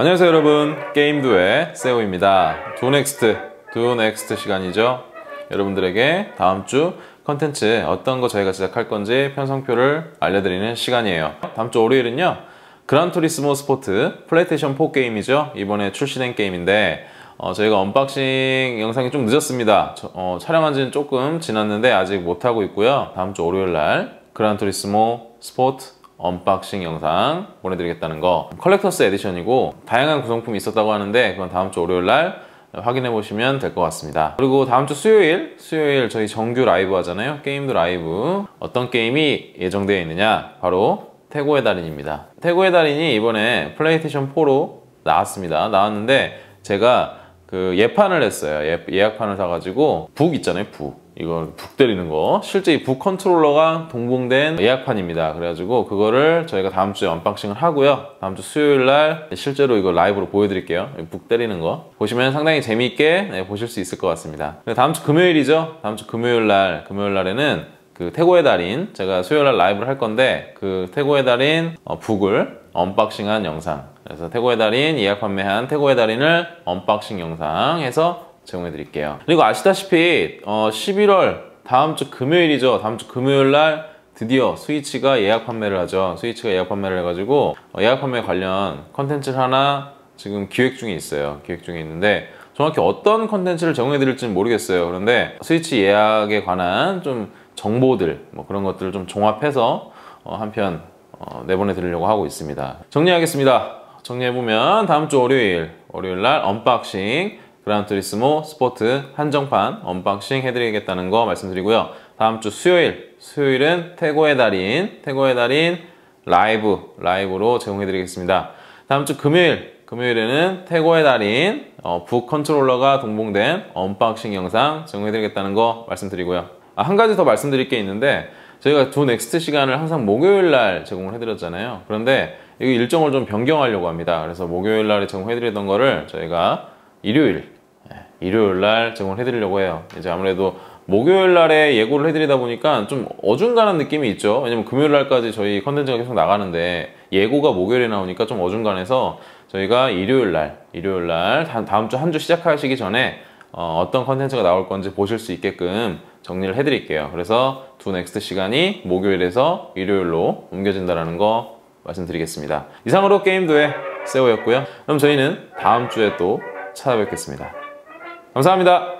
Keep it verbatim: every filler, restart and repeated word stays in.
안녕하세요 여러분, 게임두의 세오입니다. 두넥스트, 두넥스트 시간이죠. 여러분들에게 다음주 컨텐츠 어떤 거 저희가 제작할 건지 편성표를 알려드리는 시간이에요. 다음주 월요일은요, 그란투리스모 스포트 플레이스테이션 사 게임이죠. 이번에 출시된 게임인데 어, 저희가 언박싱 영상이 좀 늦었습니다. 저, 어, 촬영한 지는 조금 지났는데 아직 못하고 있고요. 다음주 월요일날 그란투리스모 스포트 언박싱 영상 보내드리겠다는 거, 컬렉터스 에디션이고 다양한 구성품이 있었다고 하는데 그건 다음주 월요일날 확인해 보시면 될 것 같습니다. 그리고 다음주 수요일 수요일 저희 정규 라이브 하잖아요. 게임도 라이브, 어떤 게임이 예정되어 있느냐, 바로 태고의 달인입니다. 태고의 달인이 이번에 플레이스테이션 사로 나왔습니다. 나왔는데 제가 그 예판을 했어요. 예, 예약판을 사가지고 북 있잖아요, 북. 이걸 북 때리는 거, 실제 이 북 컨트롤러가 동봉된 예약판입니다. 그래가지고 그거를 저희가 다음 주에 언박싱을 하고요. 다음 주 수요일 날 실제로 이거 라이브로 보여드릴게요. 북 때리는 거 보시면 상당히 재미있게 네, 보실 수 있을 것 같습니다. 다음 주 금요일이죠. 다음 주 금요일 날, 금요일 날에는 그 태고의 달인, 제가 수요일 날 라이브를 할 건데 그 태고의 달인 어, 북을 언박싱한 영상, 그래서 태고의 달인 예약 판매한 태고의 달인을 언박싱 영상에서 제공해 드릴게요. 그리고 아시다시피 어 십일월 다음주 금요일이죠. 다음주 금요일날 드디어 스위치가 예약 판매를 하죠. 스위치가 예약 판매를 해가지고 어 예약 판매 관련 컨텐츠를 하나 지금 기획 중에 있어요. 기획 중에 있는데 정확히 어떤 컨텐츠를 제공해 드릴지는 모르겠어요. 그런데 스위치 예약에 관한 좀 정보들, 뭐 그런 것들을 좀 종합해서 어 한편 어 내보내 드리려고 하고 있습니다. 정리하겠습니다. 정리해보면 다음주 월요일 월요일날 언박싱 그란투리스모 스포트 한정판 언박싱 해드리겠다는 거 말씀드리고요. 다음 주 수요일, 수요일은 태고의 달인, 태고의 달인 라이브, 라이브로 제공해드리겠습니다. 다음 주 금요일, 금요일에는 태고의 달인 어, 북 컨트롤러가 동봉된 언박싱 영상 제공해드리겠다는 거 말씀드리고요. 아, 한 가지 더 말씀드릴 게 있는데 저희가 두 넥스트 시간을 항상 목요일 날 제공을 해드렸잖아요. 그런데 이 일정을 좀 변경하려고 합니다. 그래서 목요일 날에 제공해드리던 거를 저희가 일요일, 일요일날 제공을 해드리려고 해요. 이제 아무래도 목요일날에 예고를 해드리다 보니까 좀 어중간한 느낌이 있죠. 왜냐면 금요일날까지 저희 컨텐츠가 계속 나가는데 예고가 목요일에 나오니까 좀 어중간해서 저희가 일요일날, 일요일날 다음주 한 주 시작하시기 전에 어, 어떤 컨텐츠가 나올 건지 보실 수 있게끔 정리를 해드릴게요. 그래서 두 넥스트 시간이 목요일에서 일요일로 옮겨진다는 거 말씀드리겠습니다. 이상으로 게임도의 세오였고요. 그럼 저희는 다음 주에 또 찾아뵙겠습니다. 감사합니다.